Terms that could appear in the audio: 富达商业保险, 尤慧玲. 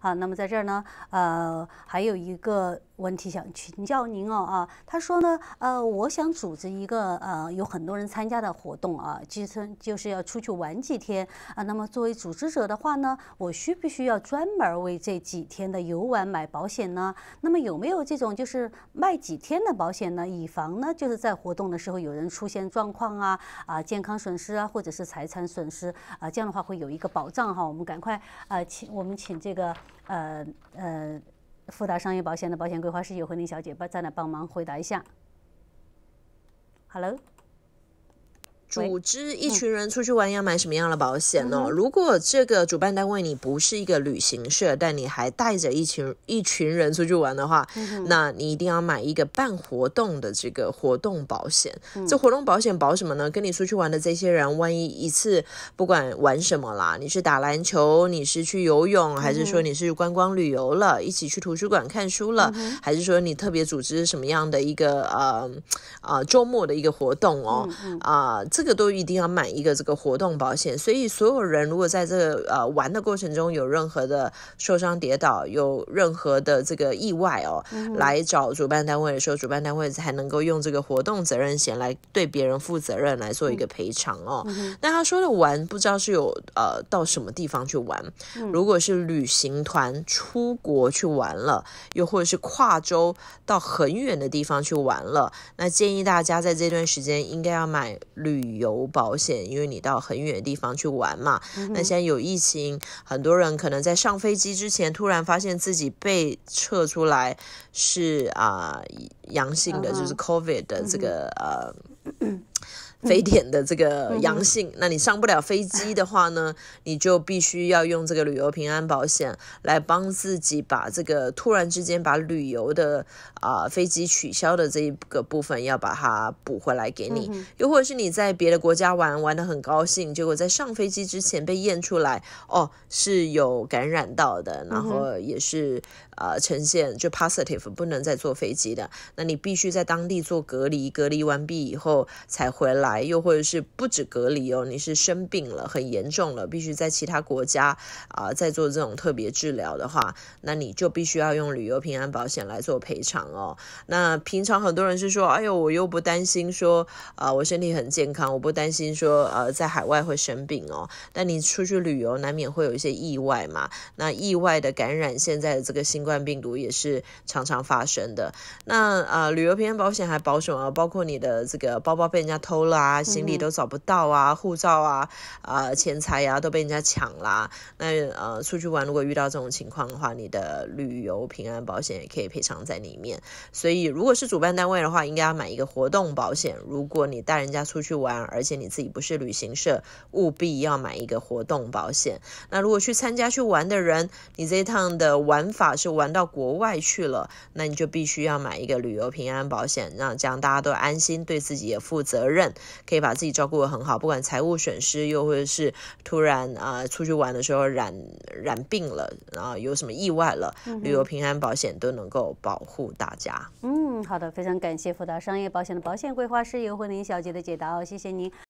啊。那么在这儿呢，还有一个问题想请教您哦啊。他说呢，我想组织一个有很多人参加的活动啊，就是要出去玩几天啊。那么作为组织者的话呢，我需不需要专门为这几天的游玩买保险呢？那么有没有这种就是卖几天的保险呢？以防呢就是在活动的时候有人出现状况啊健康损失啊，或者是财产损失啊，这样的话会有一个保障哈。我们赶快请这个富达商业保险的保险规划师尤慧玲小姐帮忙回答一下。Hello。组织一群人出去玩要买什么样的保险呢？如果这个主办单位你不是一个旅行社，但你还带着一群人出去玩的话，那你一定要买一个办活动的这个活动保险。这活动保险保什么呢？跟你出去玩的这些人，万一一次不管玩什么啦，你是打篮球，你是去游泳，还是说你是观光旅游了，一起去图书馆看书了，还是说你特别组织什么样的一个周末的一个活动哦这个都一定要买一个这个活动保险，所以所有人如果在这个玩的过程中有任何的受伤跌倒，有任何的这个意外哦，来找主办单位的时候，主办单位才能够用这个活动责任险来对别人负责任来做一个赔偿哦。那他说的玩不知道是有到什么地方去玩，如果是旅行团出国去玩了，又或者是跨州到很远的地方去玩了，那建议大家在这段时间应该要买旅游保险，因为你到很远的地方去玩嘛。那现在有疫情，很多人可能在上飞机之前突然发现自己被测出来是阳性的，就是 COVID 的这个非典的这个阳性，那你上不了飞机的话呢，你就必须要用这个旅游平安保险来帮自己把这个突然之间把旅游的飞机取消的这一个部分要把它补回来给你。又或者是你在别的国家玩得很高兴，结果在上飞机之前被验出来是有感染到的，然后也是呈现就 positive 不能再坐飞机的，那你必须在当地做隔离完毕以后才回来，又或者是不止隔离哦，你是生病了很严重了，必须在其他国家再做这种特别治疗的话，那你就必须要用旅游平安保险来做赔偿哦。那平常很多人是说，哎呦，我又不担心说我身体很健康，我不担心说在海外会生病哦。但你出去旅游难免会有一些意外嘛，那意外的感染现在的这个新冠病毒也是常常发生的。那旅游平安保险还保什么？包括你的这个包包被人家偷了啊，行李都找不到啊，护照啊，钱财啊都被人家抢啦。那出去玩如果遇到这种情况的话，你的旅游平安保险也可以赔偿在里面。所以如果是主办单位的话，应该要买一个活动保险。如果你带人家出去玩，而且你自己不是旅行社，务必要买一个活动保险。那如果去参加去玩的人，你这一趟的玩法是玩到国外去了，那你就必须要买一个旅游平安保险，让这样大家都安心，对自己也负责任，可以把自己照顾得很好，不管财务损失，又或者是突然出去玩的时候染病了，然后有什么意外了，旅游平安保险都能够保护大家。好的，非常感谢富达商业保险的保险规划师尤慧玲小姐的解答哦，谢谢您。